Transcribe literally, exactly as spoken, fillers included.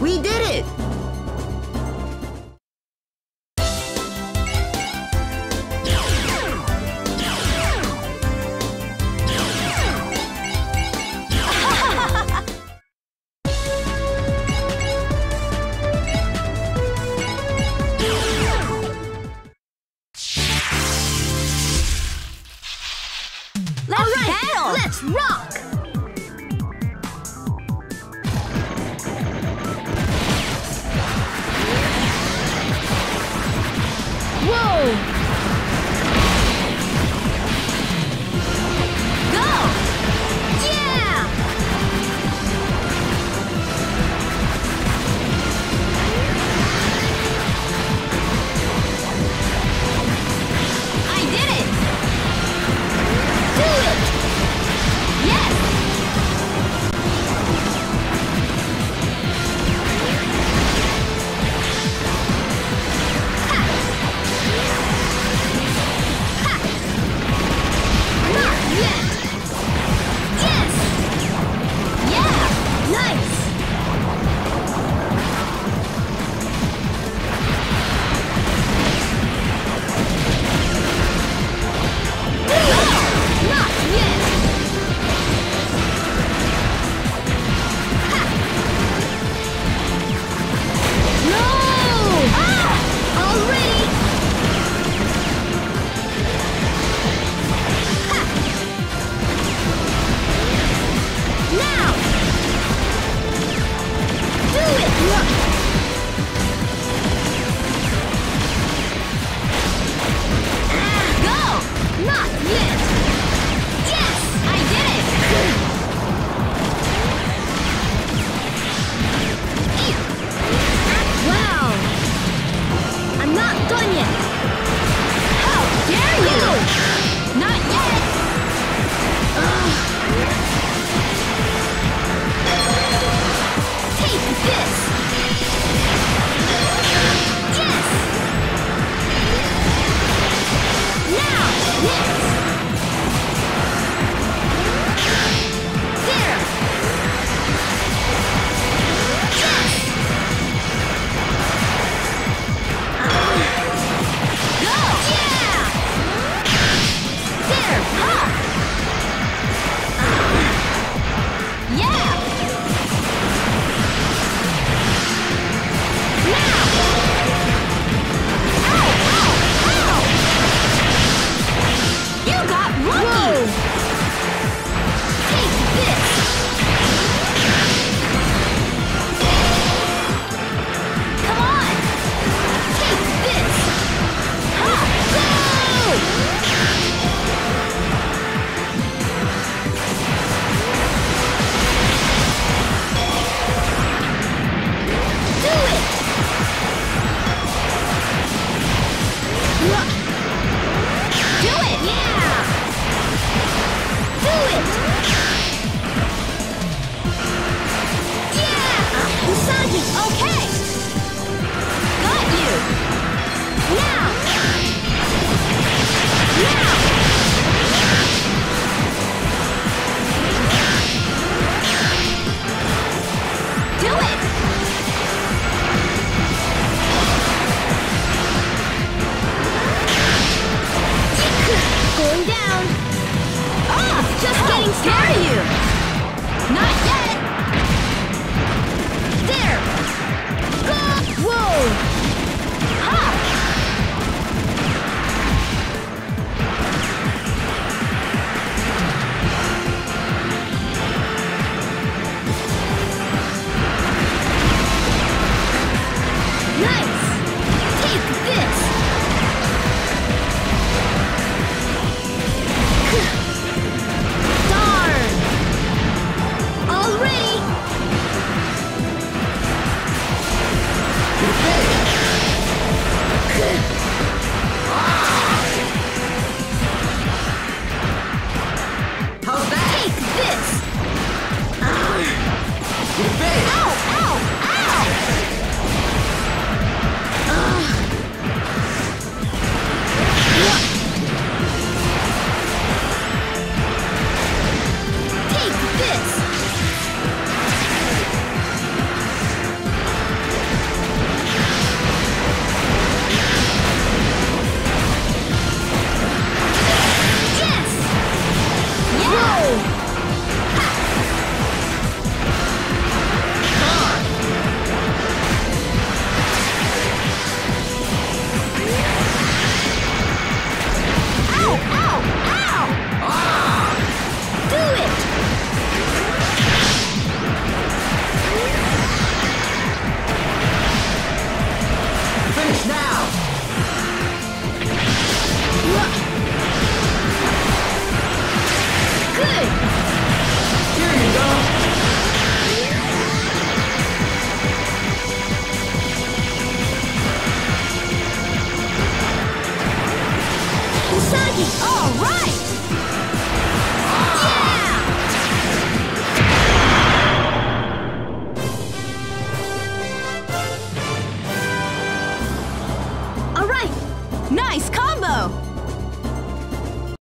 We did it!